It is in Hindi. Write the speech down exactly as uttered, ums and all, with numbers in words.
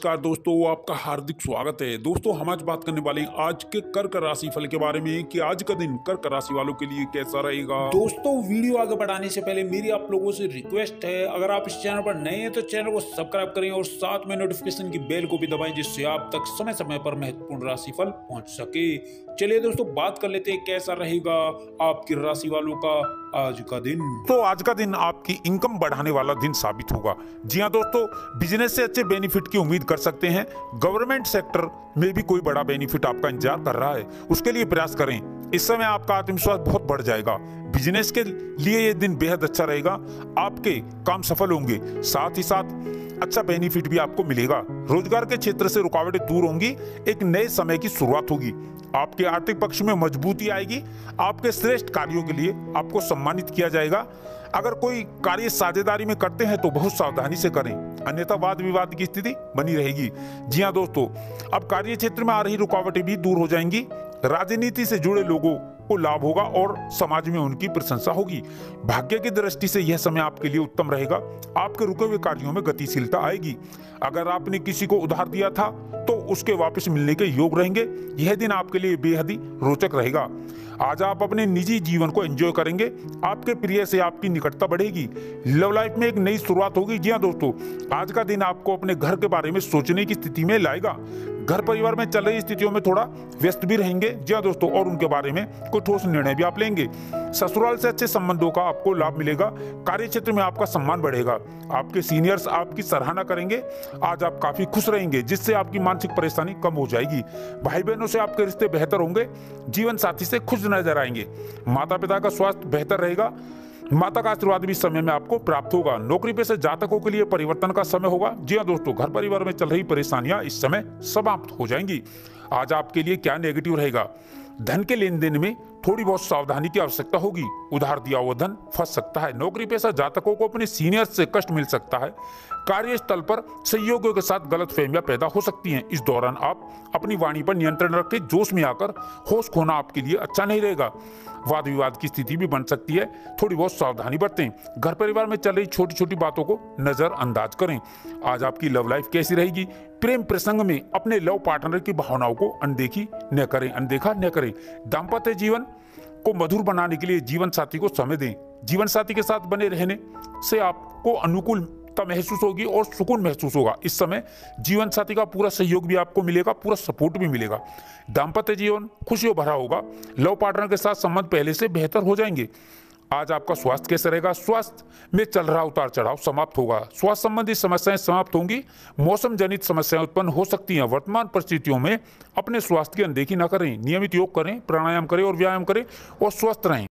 नमस्कार दोस्तों, आपका हार्दिक स्वागत है। दोस्तों हम आज बात करने वाले आज के कर्क राशि फल के बारे में कि आज का दिन कर्क राशि वालों के लिए कैसा रहेगा। दोस्तों वीडियो आगे बढ़ाने से पहले मेरी आप लोगों से रिक्वेस्ट है, अगर आप इस चैनल पर नए हैं तो चैनल को सब्सक्राइब करें और साथ में नोटिफिकेशन की बेल को भी दबाएं, जिससे आप तक समय समय पर महत्वपूर्ण राशि फल पहुँच सके। चलिए दोस्तों बात कर लेते हैं कैसा रहेगा आपकी राशि वालों का आज का दिन। तो आज का दिन आपकी इनकम बढ़ाने वाला दिन साबित होगा। जी हाँ दोस्तों, बिजनेस से अच्छे बेनिफिट की उम्मीद कर सकते हैं। गवर्नमेंट सेक्टर में भी कोई बड़ा बेनिफिट आपका इंतजार कर रहा है, उसके लिए प्रयास करें। इस समय आपका आत्मविश्वास बहुत बढ़ जाएगा। बिजनेस के लिए ये दिन बेहद अच्छा रहेगा। आपके काम सफल होंगे, साथ ही साथ अच्छा बेनिफिट भी आपको मिलेगा। रोजगार के क्षेत्र से रुकावटें दूर होंगी, एक नए समय की शुरुआत होगी। आपके आर्थिक पक्ष में मजबूती आएगी। आपके श्रेष्ठ कार्यों के लिए आपको सम्मानित किया जाएगा। अगर कोई कार्य साझेदारी में करते हैं तो बहुत सावधानी से करें, अन्यथा वाद विवाद की स्थिति बनी रहेगी। जी हाँ दोस्तों, अब कार्य क्षेत्र में आ रही रुकावटें भी दूर हो जाएंगी। राजनीति से जुड़े लोगों को लाभ होगा और समाज में उनकी प्रशंसा होगी। भाग्य की दृष्टि से यह समय आपके लिए उत्तम रहेगा। आपके रुके हुए कार्यों में गतिशीलता आएगी। अगर आपने किसी को उधार दिया था तो उसके वापस मिलने के योग रहेंगे। यह दिन आपके लिए बेहद ही रोचक रहेगा। आज आप अपने निजी जीवन को एंजॉय करेंगे। आपके प्रिय से आपकी निकटता बढ़ेगी। लव लाइफ में एक नई शुरुआत होगी। जी हाँ दोस्तों, आज का दिन आपको अपने घर के बारे में सोचने की स्थिति में लाएगा। घर परिवार में चल रही स्थितियों में थोड़ा व्यस्त भी रहेंगे। जी हाँ दोस्तों, और उनके बारे में कोई ठोस निर्णय भी आप लेंगे। ससुराल से अच्छे संबंधों का आपको लाभ मिलेगा। कार्य क्षेत्र में आपका सम्मान बढ़ेगा। आपके सीनियर्स आपकी सराहना करेंगे। आज आप काफी खुश रहेंगे, जिससे आपकी मानसिक परेशानी कम हो जाएगी। भाई बहनों से आपके रिश्ते बेहतर होंगे। जीवन साथी से खुश नजर आएंगे। माता पिता का स्वास्थ्य बेहतर रहेगा। माता का आशीर्वाद भी समय में आपको प्राप्त होगा। नौकरी पेशे जातकों के लिए परिवर्तन का समय होगा। जी हाँ दोस्तों, घर परिवार में चल रही परेशानियां इस समय समाप्त हो जाएंगी। आज आपके लिए क्या नेगेटिव रहेगा? धन के लेन देन में थोड़ी बहुत सावधानी की आवश्यकता होगी। उधार दिया हुआ धन फंस सकता है। नौकरी पेशा जातकों को अपने सीनियर्स से कष्ट मिल सकता है। कार्यस्थल पर सहयोगियों के साथ गलतफहमियां पैदा हो सकती हैं। इस दौरान आप अपनी वाणी पर नियंत्रण रख के जोश में आकर होश खोना आपके लिए अच्छा नहीं रहेगा। वाद विवाद की स्थिति भी बन सकती है। थोड़ी बहुत सावधानी बरतें। घर परिवार में चल रही छोटी छोटी बातों को नजरअंदाज करें। आज आपकी लव लाइफ कैसी रहेगी? प्रेम प्रसंग में अपने लव पार्टनर की भावनाओं को अनदेखी न करें अनदेखा न करें। दाम्पत्य जीवन को मधुर बनाने के लिए जीवन साथी को समय दें। जीवन साथी के साथ बने रहने से आपको अनुकूल महसूस होगी और सुकून महसूस होगा। इस समय जीवन साथी का पूरा सहयोग भी आपको मिलेगा, पूरा सपोर्ट भी मिलेगा। दांपत्य जीवन खुशियों भरा होगा। लव पार्टनर के साथ संबंध पहले से बेहतर हो जाएंगे। आज आपका स्वास्थ्य कैसा रहेगा? स्वास्थ्य में चल रहा उतार चढ़ाव समाप्त होगा। स्वास्थ्य संबंधी समस्याएं समाप्त होंगी। मौसम जनित समस्याएं उत्पन्न हो सकती हैं। वर्तमान परिस्थितियों में अपने स्वास्थ्य की अनदेखी न करें। नियमित योग करें, प्राणायाम करें और व्यायाम करें और स्वस्थ रहें।